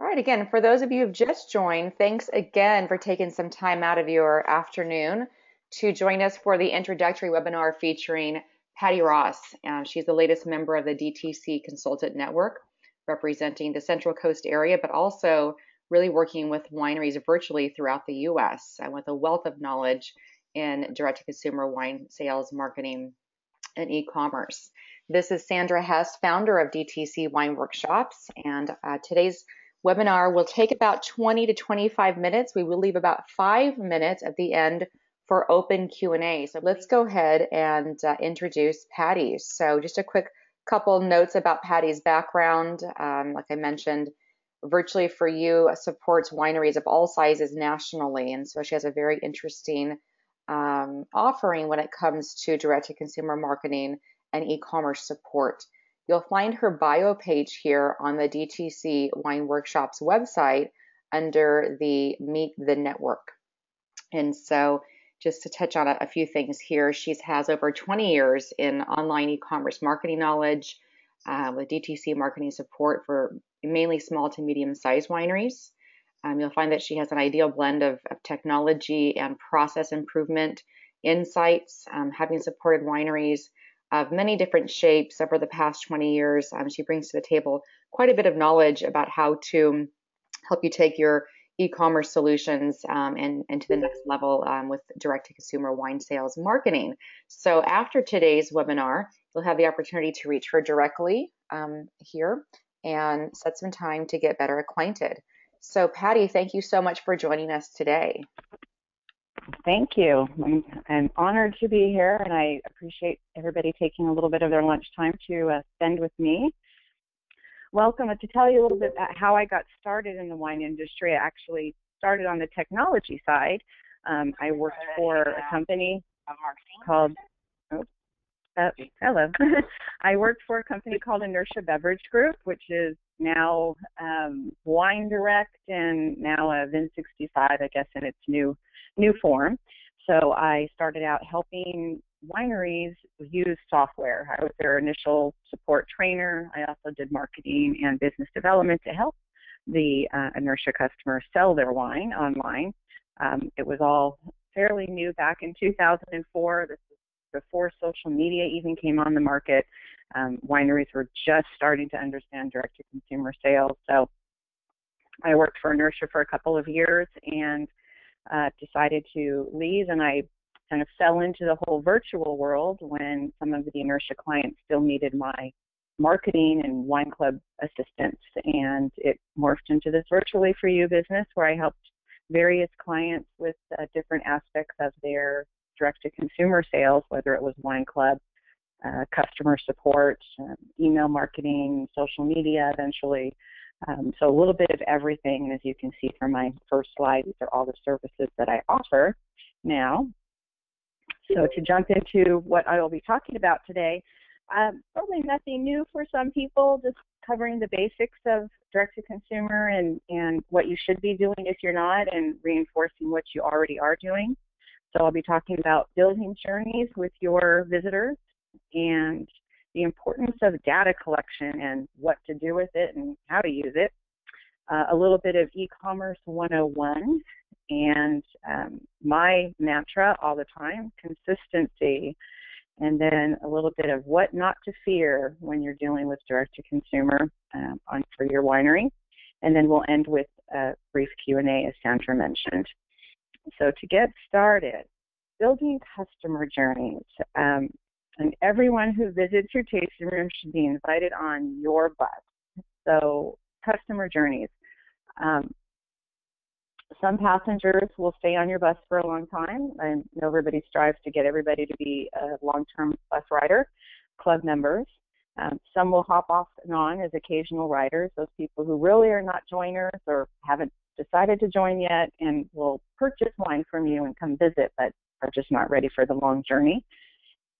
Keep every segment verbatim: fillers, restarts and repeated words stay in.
All right, again, for those of you who've just joined, thanks again for taking some time out of your afternoon to join us for the introductory webinar featuring Patty Ross. Um, she's the latest member of the D T C Consultant Network, representing the Central Coast area, but also really working with wineries virtually throughout the U S and with a wealth of knowledge in direct-to-consumer wine sales, marketing, and e-commerce. This is Sandra Hess, founder of D T C Wine Workshops, and uh, today's webinar will take about twenty to twenty-five minutes. We will leave about five minutes at the end for open Q and A. So let's go ahead and uh, introduce Patty. So just a quick couple notes about Patty's background. Um, like I mentioned, Virtually For You supports wineries of all sizes nationally, and so she has a very interesting um, offering when it comes to direct-to-consumer marketing and e-commerce support. You'll find her bio page here on the D T C Wine Workshops website under the Meet the Network. And so just to touch on a, a few things here, she has over twenty years in online e-commerce marketing knowledge uh, with D T C marketing support for mainly small to medium-sized wineries. Um, you'll find that she has an ideal blend of, of technology and process improvement insights, um, having supported wineries of many different shapes over the past twenty years. Um, she brings to the table quite a bit of knowledge about how to help you take your e-commerce solutions um, and, and to the next level um, with direct-to-consumer wine sales marketing. So after today's webinar, you'll have the opportunity to reach her directly um, here and set some time to get better acquainted. So Patty, thank you so much for joining us today. Thank you. I'm, I'm honored to be here, and I appreciate everybody taking a little bit of their lunchtime to uh, spend with me. Welcome. To tell you a little bit about how I got started in the wine industry, I actually started on the technology side. Um, I worked for a company called, oh, uh, hello. I worked for a company called Inertia Beverage Group, which is now um, Wine Direct and now a Vin sixty-five, I guess, in its new new form. So I started out helping wineries use software. I was their initial support trainer. I also did marketing and business development to help the uh, Inertia customers sell their wine online. Um, it was all fairly new back in two thousand four. This was before social media even came on the market. Um, wineries were just starting to understand direct-to-consumer sales. So I worked for Inertia for a couple of years and Uh, decided to leave, and I kind of fell into the whole virtual world when some of the Inertia clients still needed my marketing and wine club assistance, and it morphed into this Virtually For You business where I helped various clients with uh, different aspects of their direct-to-consumer sales, whether it was wine club, uh, customer support, um, email marketing, social media eventually. Um, so a little bit of everything, and as you can see from my first slide, these are all the services that I offer now. So to jump into what I will be talking about today, um, probably nothing new for some people, just covering the basics of direct-to-consumer and, and what you should be doing if you're not, and reinforcing what you already are doing. So I'll be talking about building journeys with your visitors and the importance of data collection and what to do with it and how to use it, uh, a little bit of e-commerce one oh one, and um, my mantra all the time, consistency, and then a little bit of what not to fear when you're dealing with direct-to-consumer um, on for your winery, and then we'll end with a brief Q and A as Sandra mentioned. So to get started, building customer journeys. Um, And everyone who visits your tasting room should be invited on your bus. So customer journeys. Um, some passengers will stay on your bus for a long time. I know everybody strives to get everybody to be a long-term bus rider, club members. Um, some will hop off and on as occasional riders, those people who really are not joiners or haven't decided to join yet and will purchase wine from you and come visit but are just not ready for the long journey.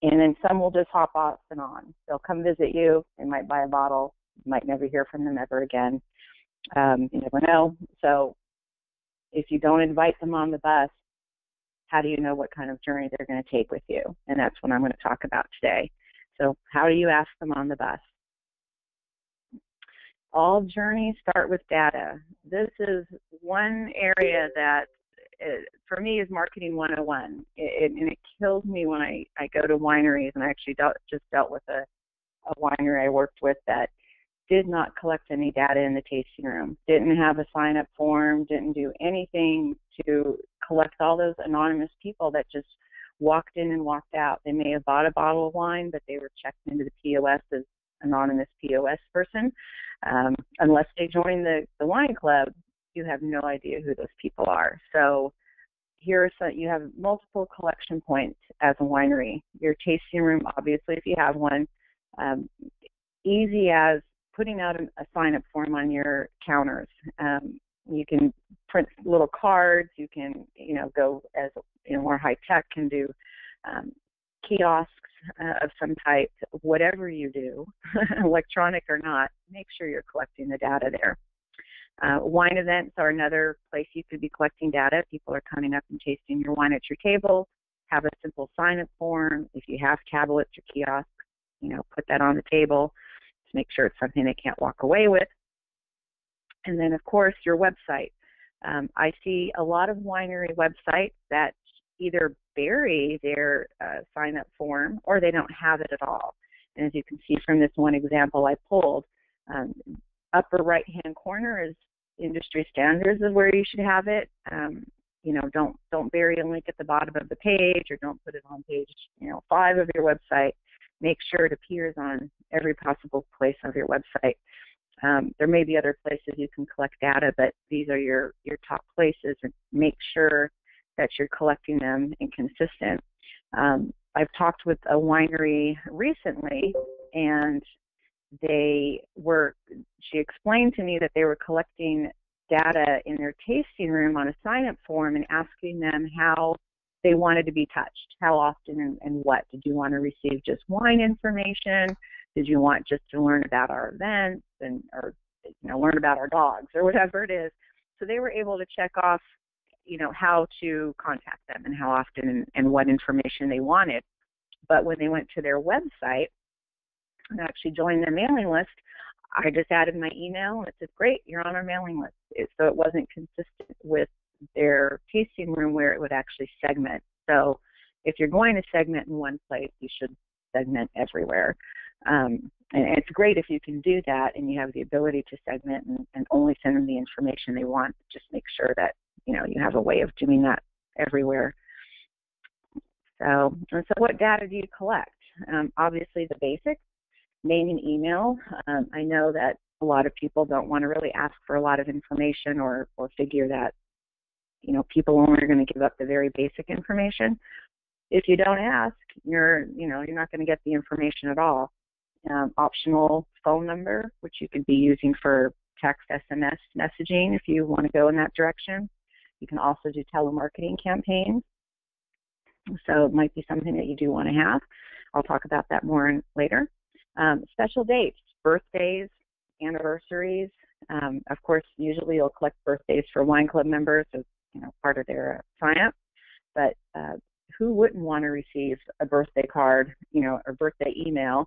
And then some will just hop off and on. They'll come visit you. They might buy a bottle. You might never hear from them ever again. Um, you never know. So if you don't invite them on the bus, how do you know what kind of journey they're going to take with you? And that's what I'm going to talk about today. So how do you ask them on the bus? all journeys start with data. This is one area that, it, for me, is marketing one oh one, it, it, and it kills me when I, I go to wineries, and I actually dealt, just dealt with a, a winery I worked with that did not collect any data in the tasting room, didn't have a sign-up form, didn't do anything to collect all those anonymous people that just walked in and walked out. They may have bought a bottle of wine, but they were checked into the P O S as anonymous P O S person. Um, unless they join the, the wine club, you have no idea who those people are. So here are some, you have multiple collection points as a winery. Your tasting room, obviously, if you have one, um, easy as putting out a, a sign-up form on your counters. Um, you can print little cards. You can, you know, go as you know more high tech can do um, kiosks uh, of some type. Whatever you do, electronic or not, make sure you're collecting the data there. Uh, wine events are another place you could be collecting data. People are coming up and tasting your wine at your table. Have a simple sign-up form. If you have tablets or kiosks, you know, put that on the table. Make sure it's something they can't walk away with. And then, of course, your website. Um, I see a lot of winery websites that either bury their uh, sign-up form or they don't have it at all. And as you can see from this one example I pulled, um, upper right-hand corner is industry standards of where you should have it. Um, you know, don't don't bury a link at the bottom of the page, or don't put it on page you know five of your website. Make sure it appears on every possible place of your website. Um, there may be other places you can collect data, but these are your, your top places, and make sure that you're collecting them and consistent. Um, I've talked with a winery recently, and they were, she explained to me that they were collecting data in their tasting room on a sign-up form and asking them how they wanted to be touched, how often and, and what. Did you want to receive just wine information? Did you want just to learn about our events and or you know, learn about our dogs or whatever it is? So they were able to check off, you know, how to contact them and how often and, and what information they wanted. But when they went to their website and actually joined their mailing list, I just added my email and it said, great, you're on our mailing list. It, so it wasn't consistent with their tasting room where it would actually segment. So if you're going to segment in one place, you should segment everywhere. Um, and it's great if you can do that and you have the ability to segment and, and only send them the information they want. Just make sure that, you know, you have a way of doing that everywhere. So, and so what data do you collect? Um, obviously the basics, name and email. Um, I know that a lot of people don't want to really ask for a lot of information or, or figure that you know, people only are going to give up the very basic information. If you don't ask, you're, you know, you're not going to get the information at all. Um, optional phone number, which you could be using for text, S M S messaging if you want to go in that direction. You can also do telemarketing campaigns. So it might be something that you do want to have. I'll talk about that more in, later. Um, special dates, birthdays, anniversaries. Um, of course, usually you'll collect birthdays for wine club members, so you know, part of their uh, sign-up, but uh, who wouldn't want to receive a birthday card, you know, or birthday email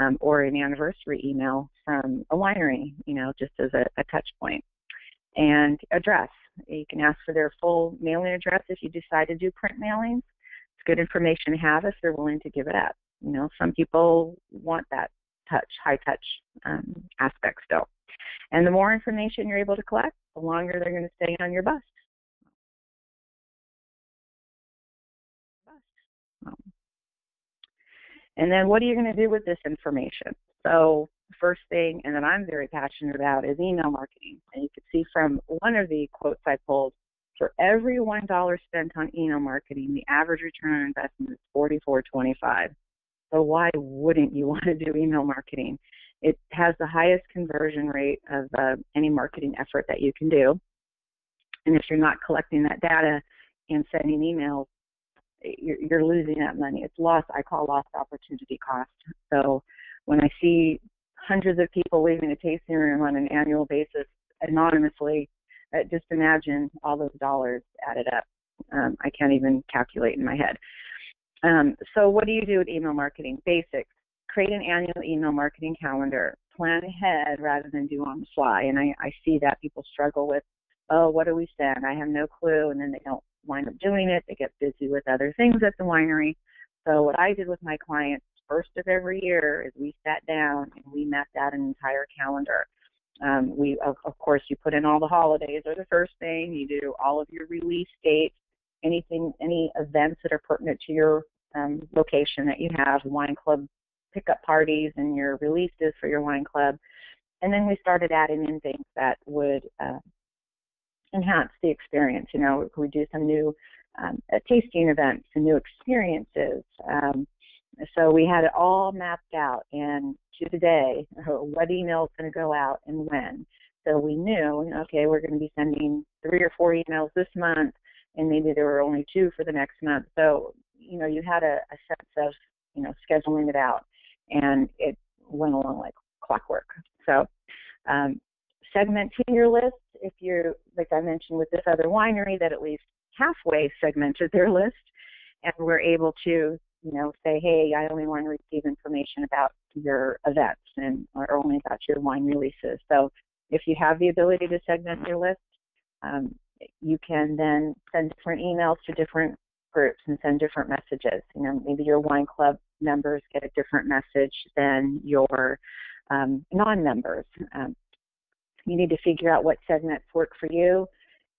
um, or an anniversary email from a winery, you know, just as a, a touch point. And address. You can ask for their full mailing address if you decide to do print mailings. It's good information to have if they're willing to give it up. You know, some people want that touch, high-touch um, aspect still. And the more information you're able to collect, the longer they're going to stay on your bus. And then what are you going to do with this information? So the first thing, and that I'm very passionate about, is email marketing. And you can see from one of the quotes I pulled, for every one dollar spent on email marketing, the average return on investment is forty-four twenty-five. So why wouldn't you want to do email marketing? It has the highest conversion rate of uh, any marketing effort that you can do. And if you're not collecting that data and sending emails, you're losing that money. It's lost, I call lost opportunity cost. So when I see hundreds of people leaving a tasting room on an annual basis anonymously, just imagine all those dollars added up. Um, I can't even calculate in my head. Um, so what do you do with email marketing? Basics. Create an annual email marketing calendar. plan ahead rather than do on the fly. And I, I see that people struggle with, oh, what do we send? I have no clue. And then they don't wind up doing it. They get busy with other things at the winery. So what I did with my clients first of every year is we sat down and we mapped out an entire calendar. Um, we, of, of course, you put in all the holidays are the first thing. You do all of your release dates, anything, any events that are pertinent to your um, location that you have, wine club pickup parties and your releases for your wine club. And then we started adding in things that would uh, enhance the experience. You know, we do some new um, tasting events and new experiences. Um, so we had it all mapped out. And to the day, what email is going to go out and when. So we knew, okay, we're going to be sending three or four emails this month, and maybe there were only two for the next month. So, you know, you had a, a sense of, you know, scheduling it out, and it went along like clockwork. So um, segmenting your list, if you're, like I mentioned with this other winery, that at least halfway segmented their list, and we're able to, you know, say, hey, I only want to receive information about your events and or only about your wine releases. So if you have the ability to segment your list, um, you can then send different emails to different groups and send different messages. You know, maybe your wine club members get a different message than your um, non-members. Um, you need to figure out what segments work for you.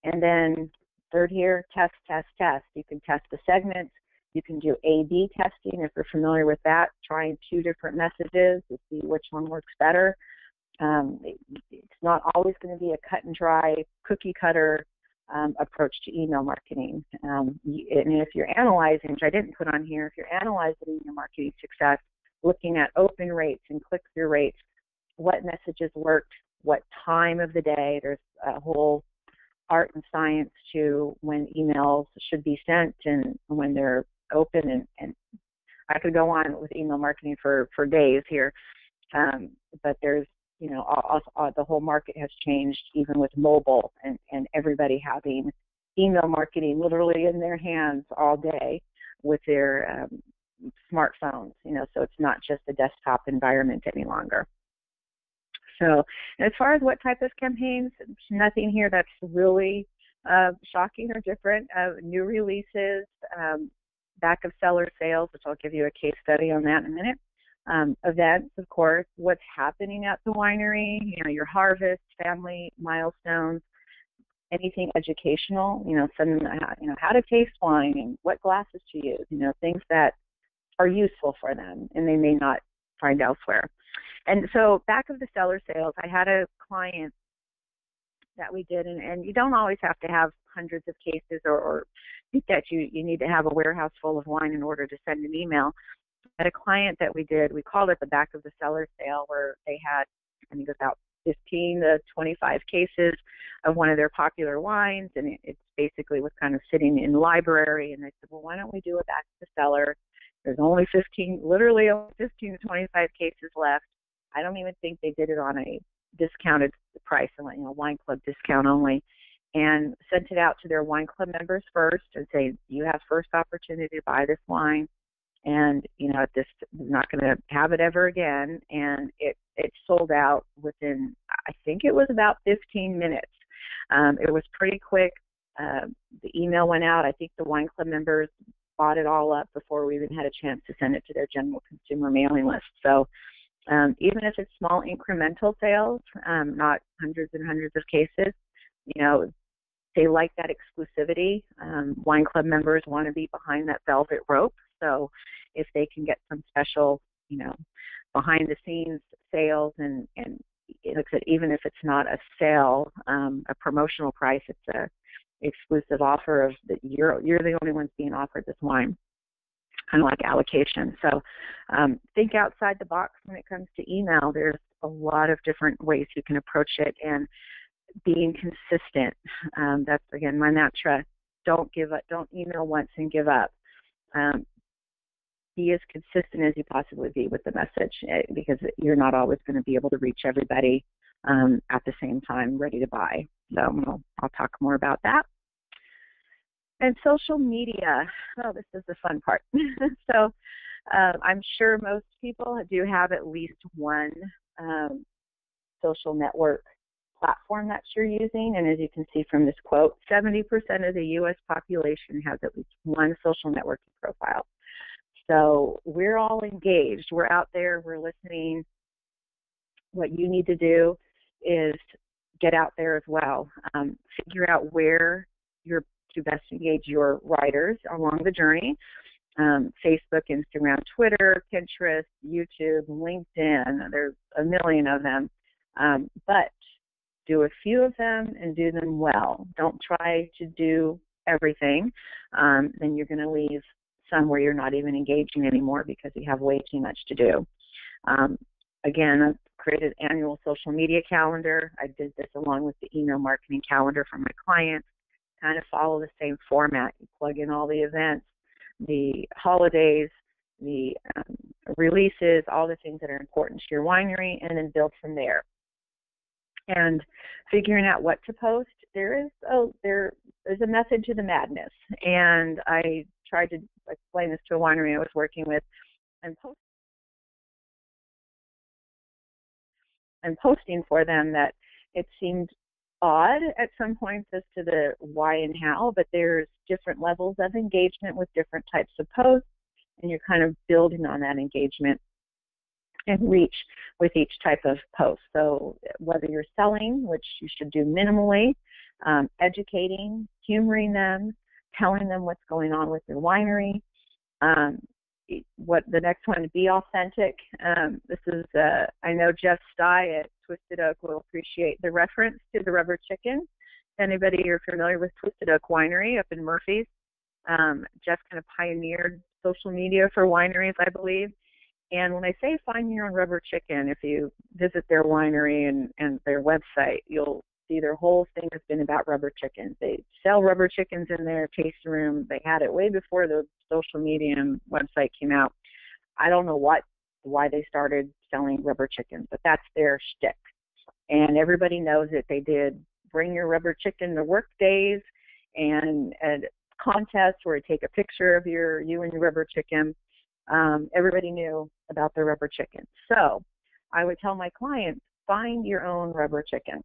And then third year, test, test, test. You can test the segments. You can do A B testing if you're familiar with that, trying two different messages to see which one works better. Um, it, it's not always going to be a cut and dry, cookie cutter um, approach to email marketing. Um, and if you're analyzing, which I didn't put on here, if you're analyzing email marketing success, looking at open rates and click-through rates, what messages worked, what time of the day, there's a whole art and science to when emails should be sent and when they're open, and, and I could go on with email marketing for, for days here, um, but there's, you know, all, all, all, the whole market has changed even with mobile and, and everybody having email marketing literally in their hands all day with their um, smartphones, you know, so it's not just a desktop environment any longer. So as far as what type of campaigns, nothing here that's really uh, shocking or different. Uh, new releases, um, back of seller sales, which I'll give you a case study on that in a minute. Um, events, of course, what's happening at the winery, you know, your harvest, family milestones, anything educational, you know, some, you know, how to taste wine and what glasses to use, you know, things that are useful for them and they may not find elsewhere. And so back of the seller sales, I had a client that we did, and, and you don't always have to have hundreds of cases or, or think that you, you need to have a warehouse full of wine in order to send an email. At a client that we did, we called it the back of the seller sale, where they had, I think, about fifteen to twenty-five cases of one of their popular wines, and it, it basically was kind of sitting in the library, and they said, well, why don't we do a back of the seller? There's only fifteen, literally only fifteen to twenty-five cases left. I don't even think they did it on a discounted price, and you know, wine club discount only, and sent it out to their wine club members first and say, you have first opportunity to buy this wine, and you know, this I'm not going to have it ever again. And it it sold out within, I think it was about fifteen minutes. Um, it was pretty quick. Uh, the email went out. I think the wine club members bought it all up before we even had a chance to send it to their general consumer mailing list. So. Um, even if it's small incremental sales, um, not hundreds and hundreds of cases, you know, they like that exclusivity. Um, wine club members want to be behind that velvet rope. So if they can get some special, you know, behind the scenes sales, and, and it looks at, even if it's not a sale, um, a promotional price, it's a exclusive offer of that you're, you're the only ones being offered this wine. Kind of like allocation. So um, think outside the box when it comes to email. There's a lot of different ways you can approach it, and being consistent. Um, that's, again, my mantra. Don't give up. Don't email once and give up. Um, be as consistent as you possibly be with the message, because you're not always going to be able to reach everybody um, at the same time ready to buy. So I'll, I'll talk more about that. And social media, oh, this is the fun part. So uh, I'm sure most people do have at least one um, social network platform that you're using. And as you can see from this quote, seventy percent of the U S population has at least one social networking profile. So we're all engaged. We're out there. We're listening. What you need to do is get out there as well. Um, figure out where you're to best engage your riders along the journey. Um, Facebook, Instagram, Twitter, Pinterest, YouTube, LinkedIn. There's a million of them. Um, but do a few of them and do them well. Don't try to do everything. Um, then you're going to leave some where you're not even engaging anymore because you have way too much to do. Um, again, I've created an annual social media calendar. I did this along with the email marketing calendar for my clients. Kind of follow the same format. You plug in all the events, the holidays, the um, releases, all the things that are important to your winery, and then build from there. And figuring out what to post, there is a, there is a method to the madness. And I tried to explain this to a winery I was working with. I'm, post I'm posting for them that it seemed odd at some points as to the why and how, but there's different levels of engagement with different types of posts, and you're kind of building on that engagement and reach with each type of post. So whether you're selling, which you should do minimally, um, educating, humoring them, telling them what's going on with your winery. Um, what the next one, be authentic. Um, this is, uh, I know Jeff Stye at Twisted Oak will appreciate the reference to the rubber chicken. If anybody you're familiar with Twisted Oak Winery up in Murphy's, um, Jeff kind of pioneered social media for wineries, I believe. And when I say find your own rubber chicken, if you visit their winery and, and their website, you'll see their whole thing has been about rubber chickens. They sell rubber chickens in their tasting room. They had it way before the social media and website came out. I don't know what, why they started selling rubber chickens, but that's their shtick. And everybody knows it. They did bring your rubber chicken to work days and, and contests where you take a picture of your you and your rubber chicken. Um, everybody knew about the rubber chicken. So I would tell my clients, find your own rubber chicken.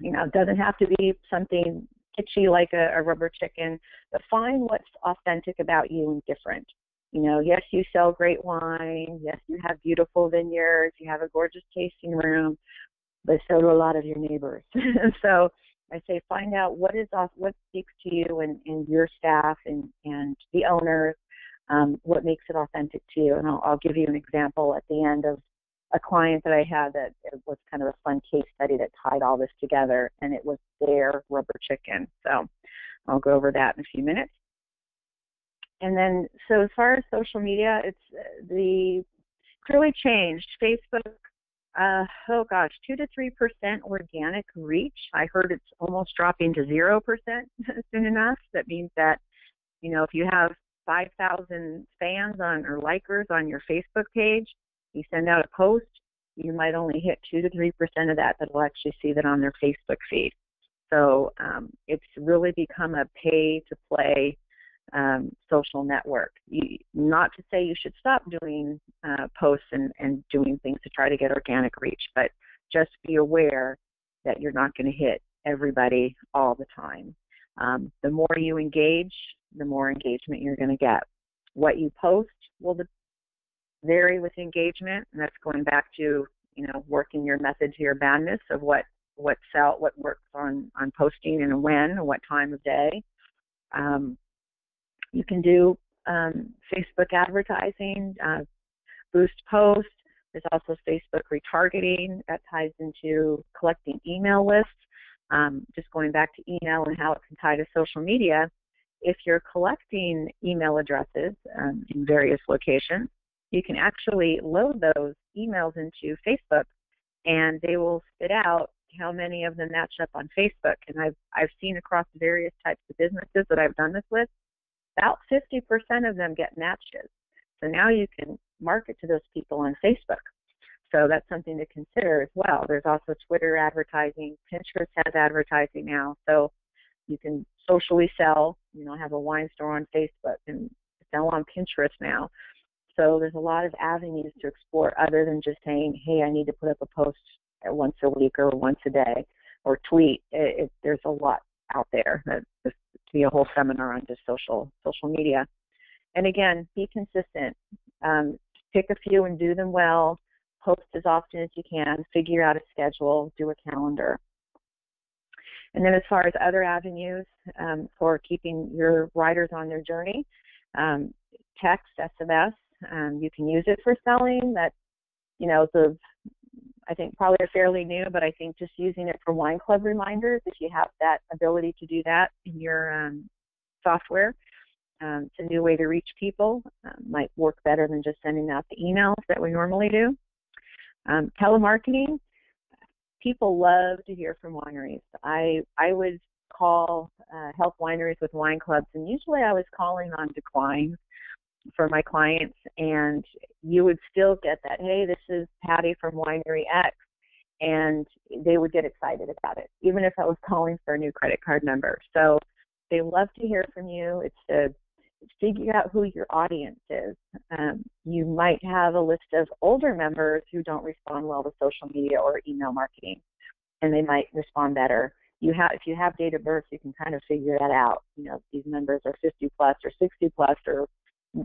You know, it doesn't have to be something kitschy like a, a rubber chicken, but find what's authentic about you and different. You know, yes, you sell great wine. Yes, you have beautiful vineyards. You have a gorgeous tasting room, but so do a lot of your neighbors. So I say find out what is off, what speaks to you and, and your staff and, and the owners. Um, what makes it authentic to you. And I'll, I'll give you an example at the end of a client that I had that it was kind of a fun case study that tied all this together, and it was their rubber chicken. So I'll go over that in a few minutes. And then, so as far as social media, it's the really changed. Facebook, uh, oh gosh, two to three percent organic reach. I heard it's almost dropping to zero percent soon enough. That means that, you know, if you have five thousand fans on or likers on your Facebook page, you send out a post, you might only hit two to three percent of that that will actually see that on their Facebook feed. So um, it's really become a pay-to-play um, social network. You, not to say you should stop doing uh, posts and, and doing things to try to get organic reach, but just be aware that you're not going to hit everybody all the time. Um, the more you engage, the more engagement you're going to get. What you post will vary with engagement, and that's going back to, you know, working your method to your madness of what what sell, what works on on posting and when, and what time of day. Um, you can do um, Facebook advertising, uh, boost posts. There's also Facebook retargeting that ties into collecting email lists. Um, just going back to email and how it can tie to social media. If you're collecting email addresses um, in various locations, you can actually load those emails into Facebook, and they will spit out how many of them match up on Facebook. And I've, I've seen across various types of businesses that I've done this with, about fifty percent of them get matches. So now you can market to those people on Facebook. So that's something to consider as well. There's also Twitter advertising. Pinterest has advertising now. So you can socially sell, you know, have a wine store on Facebook and sell on Pinterest now. So there's a lot of avenues to explore other than just saying, hey, I need to put up a post once a week or once a day or tweet. It, it, there's a lot out there. That this could be a whole seminar on just social, social media. And again, be consistent. Um, pick a few and do them well. Post as often as you can. Figure out a schedule. Do a calendar. And then as far as other avenues um, for keeping your riders on their journey, um, text, S M S, um, you can use it for selling. That, you know, the, I think probably are fairly new, but I think just using it for wine club reminders, if you have that ability to do that in your um, software, um, it's a new way to reach people. Um, might work better than just sending out the emails that we normally do. Um, telemarketing. People love to hear from wineries. I I would call uh, help wineries with wine clubs, and usually I was calling on declines for my clients, and you would still get that, hey, this is Patty from Winery X, and they would get excited about it, even if I was calling for a new credit card number. So they love to hear from you. It's to figure out who your audience is. Um, you might have a list of older members who don't respond well to social media or email marketing, and they might respond better. You have, if you have date of birth, you can kind of figure that out. You know, if these members are fifty plus or sixty plus, or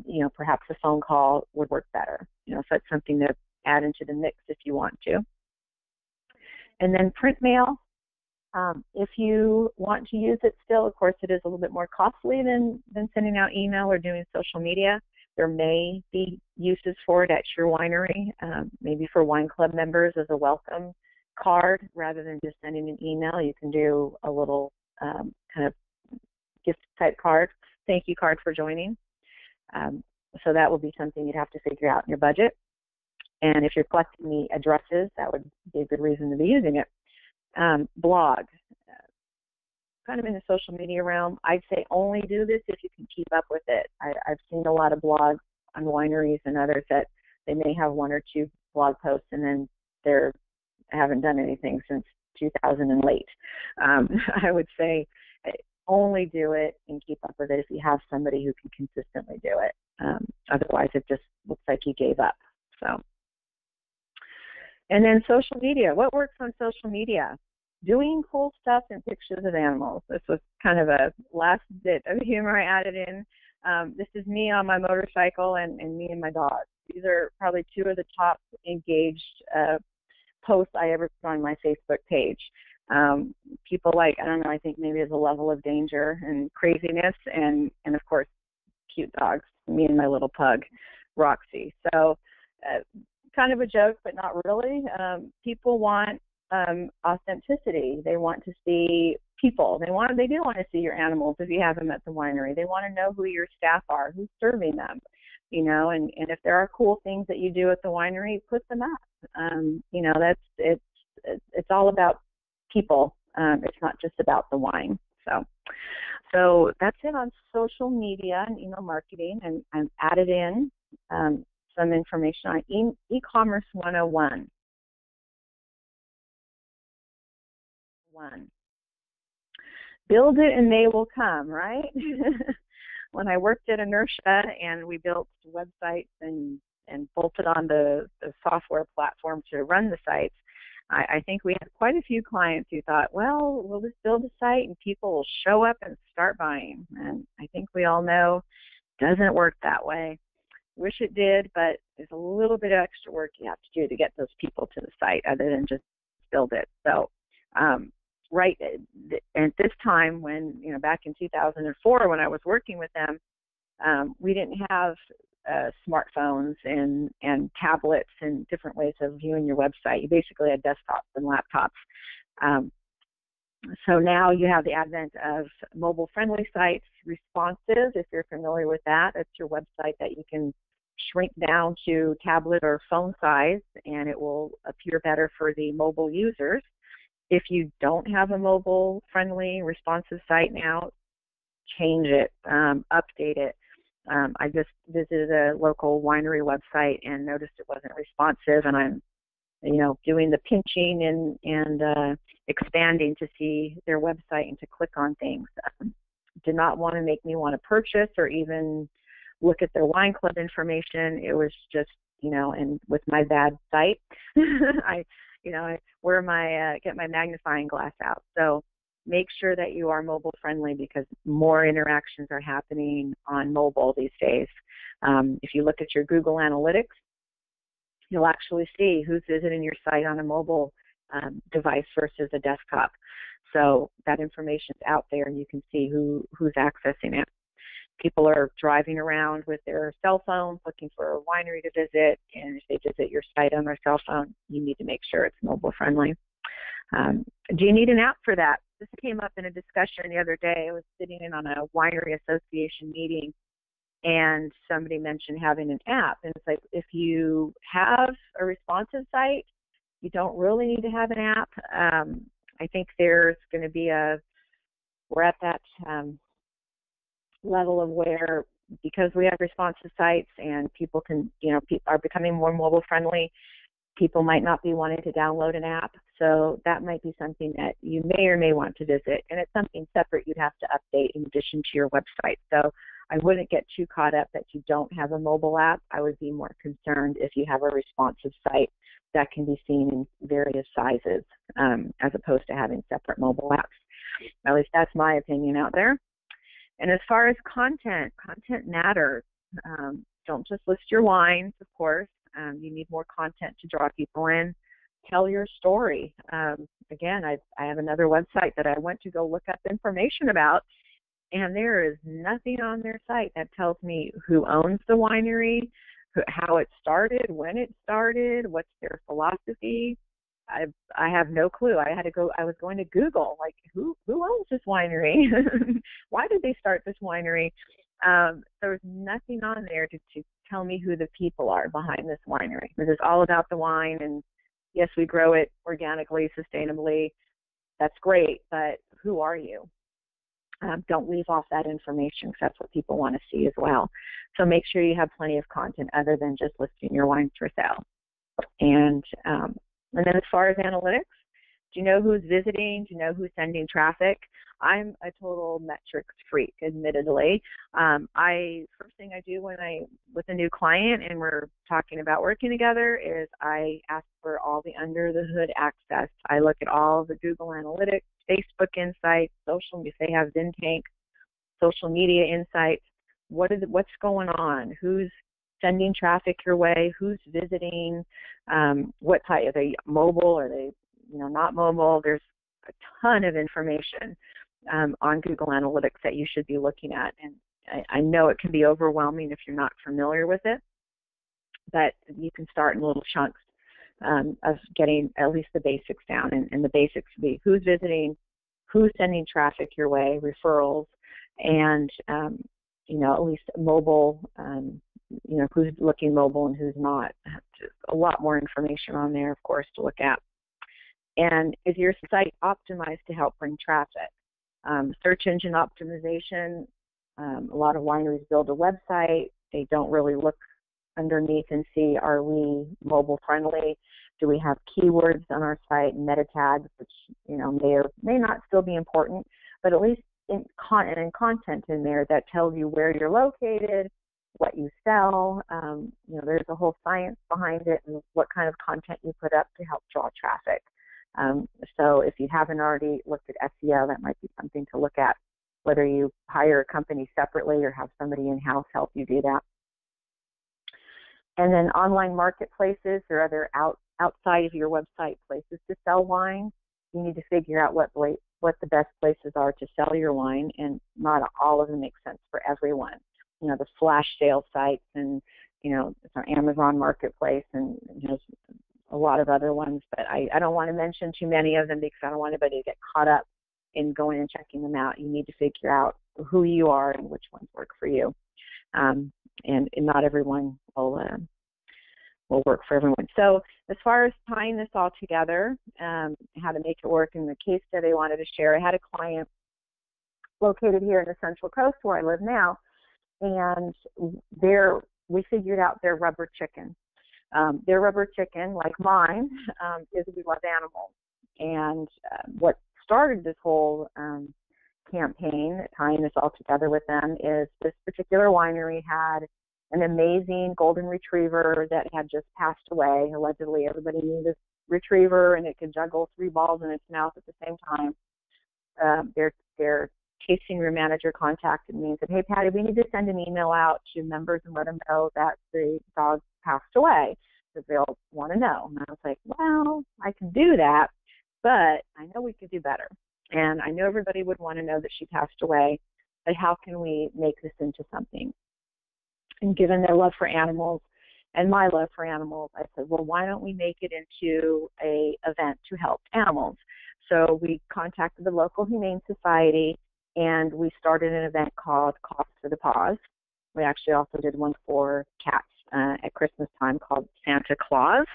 you know, perhaps a phone call would work better. You know, so it's something to add into the mix if you want to. And then print mail. Um, if you want to use it still, of course, it is a little bit more costly than, than sending out email or doing social media. There may be uses for it at your winery, um, maybe for wine club members as a welcome card. Rather than just sending an email, you can do a little um, kind of gift-type card, thank you card for joining. Um, so that will be something you'd have to figure out in your budget. And if you're collecting the addresses, that would be a good reason to be using it. Um, blog, uh, kind of in the social media realm, I'd say only do this if you can keep up with it. I, I've seen a lot of blogs on wineries and others that they may have one or two blog posts and then they're haven't done anything since two thousand and late. Um, I would say only do it and keep up with it if you have somebody who can consistently do it. Um, otherwise, it just looks like you gave up. So, and then social media. What works on social media? Doing cool stuff and pictures of animals. This was kind of a last bit of humor I added in. Um, this is me on my motorcycle and, and me and my dog. These are probably two of the top engaged uh, posts I ever put on my Facebook page. Um, people like, I don't know, I think maybe there's a level of danger and craziness and, and of course, cute dogs, me and my little pug, Roxy. So uh, kind of a joke, but not really. Um, people want um, authenticity. They want to see people. They want. They do want to see your animals if you have them at the winery. They want to know who your staff are, who's serving them, you know, and, and if there are cool things that you do at the winery, put them up. Um, you know, that's it's it's all about people. Um, it's not just about the wine. So, so that's it on social media and email marketing. And I've added in um, some information on e e-commerce one oh one. One. Build it and they will come, right? When I worked at Inertia and we built websites and, and bolted on the, the software platform to run the sites, I, I think we had quite a few clients who thought, well, we'll just build a site and people will show up and start buying. And I think we all know it doesn't work that way. Wish it did, but there's a little bit of extra work you have to do to get those people to the site other than just build it. So um, right at this time when, you know, back in two thousand four when I was working with them, um, we didn't have Uh, smartphones and, and tablets and different ways of viewing your website. You basically had desktops and laptops. Um, so now you have the advent of mobile-friendly sites, responsive, if you're familiar with that. It's your website that you can shrink down to tablet or phone size, and it will appear better for the mobile users. If you don't have a mobile-friendly, responsive site now, change it, um, update it. Um, I just visited a local winery website and noticed it wasn't responsive, and I'm, you know, doing the pinching and, and uh, expanding to see their website and to click on things. Um, did not want to make me want to purchase or even look at their wine club information. It was just, you know, and with my bad sight, I, you know, I wear my, uh, get my magnifying glass out. So make sure that you are mobile friendly, because more interactions are happening on mobile these days. Um, if you look at your Google Analytics, you'll actually see who's visiting your site on a mobile um, device versus a desktop. So that information's out there, and you can see who, who's accessing it. People are driving around with their cell phones looking for a winery to visit, and if they visit your site on their cell phone, you need to make sure it's mobile friendly. Um, do you need an app for that? This came up in a discussion the other day. I was sitting in on a winery association meeting, and somebody mentioned having an app. And it's like, if you have a responsive site, you don't really need to have an app. Um, I think there's going to be a, we're at that um, level of where, because we have responsive sites and people can, you know, pe- are becoming more mobile friendly, people might not be wanting to download an app. So that might be something that you may or may want to visit. And it's something separate you'd have to update in addition to your website. So I wouldn't get too caught up that you don't have a mobile app. I would be more concerned if you have a responsive site that can be seen in various sizes, um, as opposed to having separate mobile apps. At least that's my opinion out there. And as far as content, content matters. Um, don't just list your wines, of course. Um, you need more content to draw people in. Tell your story. Um, again, I, I have another website that I went to go look up information about, and there is nothing on their site that tells me who owns the winery, who, how it started, when it started, what's their philosophy. I I have no clue. I had to go. I was going to Google, like, who who owns this winery? Why did they start this winery? Um, there was nothing on there to, to tell me who the people are behind this winery. This is all about the wine, and yes, we grow it organically, sustainably. That's great, but who are you? Um, don't leave off that information, because that's what people want to see as well. So make sure you have plenty of content other than just listing your wines for sale. And um, and then as far as analytics, do you know who's visiting? Do you know who's sending traffic? I'm a total metrics freak, admittedly. Um, I first thing I do when I with a new client and we're talking about working together is I ask for all the under the hood access. I look at all the Google Analytics, Facebook insights, social. If they have Vintank, social media insights. What is what's going on? Who's sending traffic your way? Who's visiting? Um, what type? Are they mobile? Are they you know not mobile? There's a ton of information um, on Google Analytics that you should be looking at, and I, I know it can be overwhelming if you're not familiar with it, but you can start in little chunks um, of getting at least the basics down, and, and the basics would be who's visiting, who's sending traffic your way, referrals, and um, you know at least mobile, um, you know who's looking mobile and who's not. Just a lot more information on there, of course, to look at. And is your site optimized to help bring traffic? Um, search engine optimization, um, a lot of wineries build a website. They don't really look underneath and see, are we mobile friendly? Do we have keywords on our site, meta tags, which you know may or may not still be important, but at least in content and content in there that tells you where you're located, what you sell. Um, you know, there's a whole science behind it and what kind of content you put up to help draw traffic. Um, so if you haven't already looked at S E O, that might be something to look at, whether you hire a company separately or have somebody in-house help you do that. And then online marketplaces or other out, outside of your website places to sell wine. You need to figure out what, what the best places are to sell your wine, and not all of them make sense for everyone. You know, the flash sale sites and, you know, Amazon Marketplace and, you know, a lot of other ones, but I, I don't want to mention too many of them because I don't want anybody to get caught up in going and checking them out. You need to figure out who you are and which ones work for you. Um, and, and not everyone will, uh, will work for everyone. So as far as tying this all together, um, how to make it work in the case that I wanted to share, I had a client located here in the Central Coast where I live now, and there we figured out their rubber chicken. Um, their rubber chicken, like mine, um, is we love animals. And uh, what started this whole um, campaign, tying this all together with them, is this particular winery had an amazing golden retriever that had just passed away. Allegedly, everybody knew this retriever, and it could juggle three balls in its mouth at the same time. Uh, their their tasting room manager contacted me and said, "Hey, Patty, we need to send an email out to members and let them know that the dog passed away, because they'll want to know." And I was like, "Well, I can do that, but I know we could do better. And I know everybody would want to know that she passed away, but how can we make this into something?" And given their love for animals and my love for animals, I said, well, why don't we make it into a event to help animals? So we contacted the local Humane Society, and we started an event called Call for the Paws. We actually also did one for cats uh, at Christmas time called Santa Claus,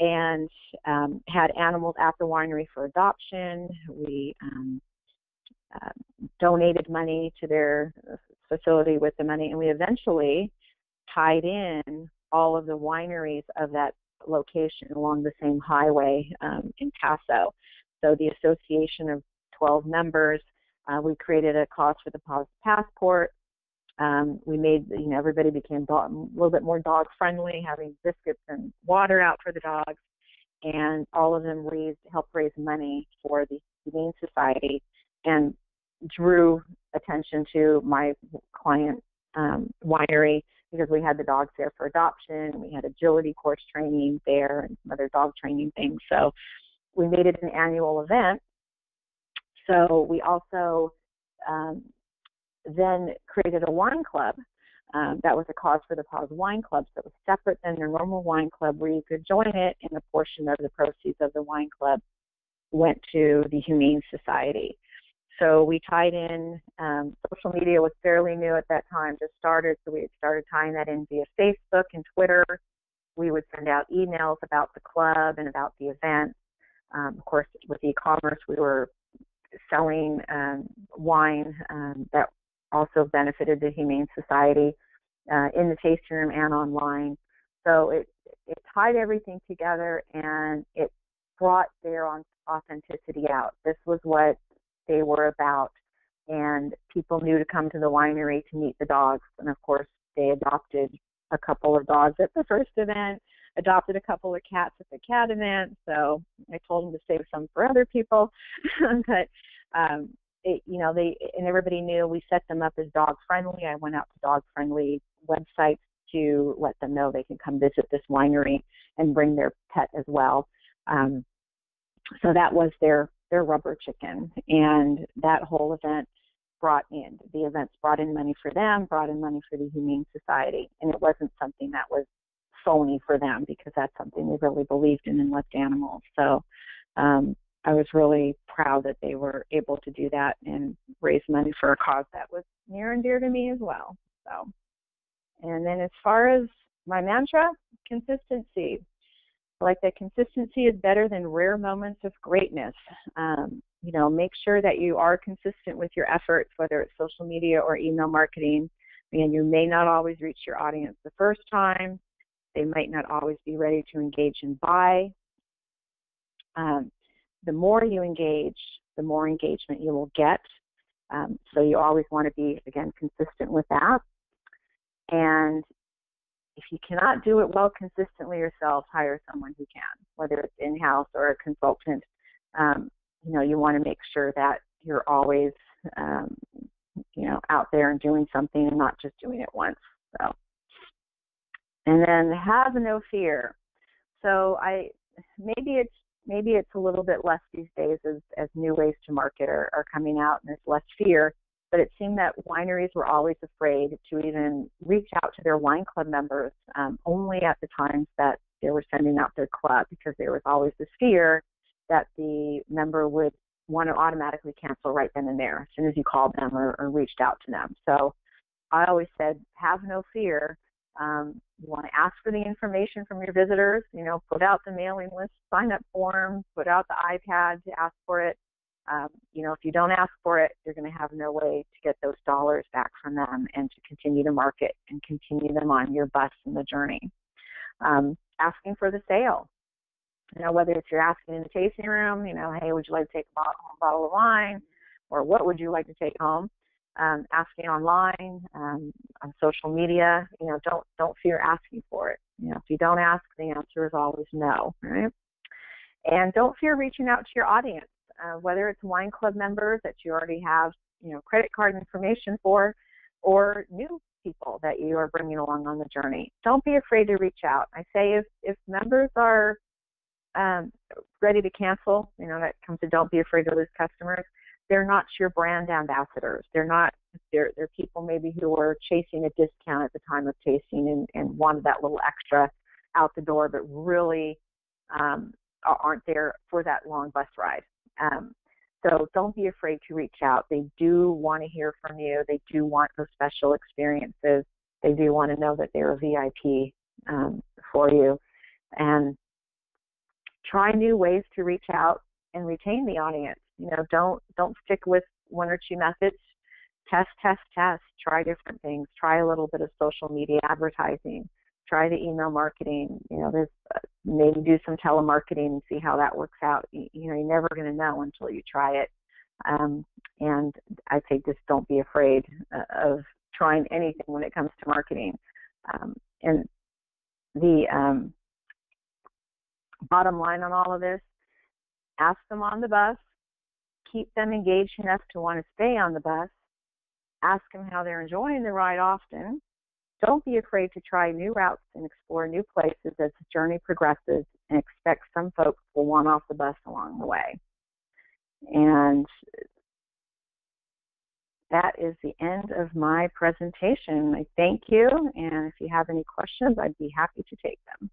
and um, had animals at the winery for adoption. We um, uh, donated money to their facility with the money, and we eventually tied in all of the wineries of that location along the same highway um, in Paso. So the association of twelve members, uh, we created a Cause for the Paws passport. Um, we made, you know, everybody became dog, a little bit more dog friendly, having biscuits and water out for the dogs, and all of them raised, helped raise money for the Humane Society, and drew attention to my client um, winery, because we had the dogs there for adoption. We had agility course training there and some other dog training things. So we made it an annual event. So we also um, then created a wine club. Um, that was a Cause for the Paws wine club. So it was separate than your normal wine club, where you could join it, and a portion of the proceeds of the wine club went to the Humane Society. So we tied in, um, social media was fairly new at that time, just started, so we had started tying that in via Facebook and Twitter. We would send out emails about the club and about the event. Um, of course, with e-commerce, we were selling um, wine um, that also benefited the Humane Society uh, in the tasting room and online. So it, it tied everything together, and it brought their authenticity out. This was what they were about, and people knew to come to the winery to meet the dogs. And of course, they adopted a couple of dogs at the first event, adopted a couple of cats at the cat event. So I told them to save some for other people, but um, it, you know, they, and everybody knew we set them up as dog friendly. I went out to dog friendly websites to let them know they can come visit this winery and bring their pet as well. Um, so that was their their rubber chicken, and that whole event brought in, the events brought in money for them, brought in money for the Humane Society, and it wasn't something that was phony for them, because that's something they really believed in and loved animals. So um, I was really proud that they were able to do that and raise money for a cause that was near and dear to me as well. So, and then as far as my mantra, consistency. Like that consistency is better than rare moments of greatness. Um, you know, make sure that you are consistent with your efforts, whether it's social media or email marketing. And you may not always reach your audience the first time. They might not always be ready to engage and buy. Um, the more you engage, the more engagement you will get. Um, so you always want to be, again, consistent with that. And if you cannot do it well consistently yourself, hire someone who can, whether it's in-house or a consultant. Um, you know, you want to make sure that you're always, um, you know, out there and doing something and not just doing it once. So, and then have no fear. So I, maybe it's maybe it's a little bit less these days as as new ways to market are, are coming out, and there's less fear. But it seemed that wineries were always afraid to even reach out to their wine club members, um, only at the times that they were sending out their club, because there was always this fear that the member would want to automatically cancel right then and there as soon as you called them or, or reached out to them. So I always said, have no fear. Um, you want to ask for the information from your visitors, you know, put out the mailing list, sign up form, put out the iPad to ask for it. Um, you know, if you don't ask for it, you're going to have no way to get those dollars back from them and to continue to market and continue them on your bus and the journey. Um, asking for the sale, you know, whether it's you're asking in the tasting room, you know, hey, would you like to take a bottle, a bottle of wine? or what would you like to take home? Um, asking online, um, on social media, you know, don't don't fear asking for it. You know, if you don't ask, the answer is always no, right? And don't fear reaching out to your audience, uh, whether it's wine club members that you already have, you know, credit card information for, or new people that you are bringing along on the journey. Don't be afraid to reach out. I say if if members are um, ready to cancel, you know, that comes to don't be afraid to lose customers. They're not your brand ambassadors. They're not, they're, they're people maybe who were chasing a discount at the time of tasting and, and wanted that little extra out the door, but really um, aren't there for that long bus ride. Um, so don't be afraid to reach out. They do want to hear from you. They do want those special experiences. They do want to know that they're a V I P um, for you. And try new ways to reach out and retain the audience. You know, don't don't stick with one or two methods. Test, test, test. Try different things. Try a little bit of social media advertising. Try the email marketing. You know, there's, uh, maybe do some telemarketing and see how that works out. You, you know, you're never going to know until you try it. Um, and I say just don't be afraid uh, of trying anything when it comes to marketing. Um, and the um, bottom line on all of this, ask them on the bus. Keep them engaged enough to want to stay on the bus. Ask them how they're enjoying the ride often. Don't be afraid to try new routes and explore new places as the journey progresses, and expect some folks will want off the bus along the way. And that is the end of my presentation. I thank you, and if you have any questions, I'd be happy to take them.